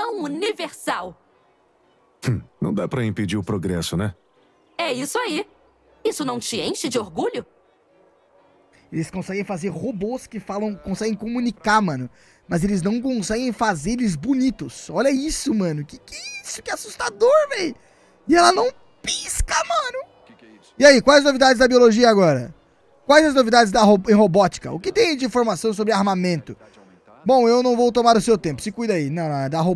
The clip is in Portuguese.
dominação universal. Não dá pra impedir o progresso, né? É isso aí. Isso não te enche de orgulho? Eles conseguem fazer robôs que falam, conseguem comunicar, mano. Mas eles não conseguem fazer eles bonitos. Olha isso, mano. Que é isso? Que assustador, velho. E ela não pisca, mano. Que é isso? E aí, quais as novidades da biologia agora? Quais as novidades em robótica? O que tem de informação sobre armamento? Bom, eu não vou tomar o seu tempo. Se cuida aí. Não, não, é da robótica.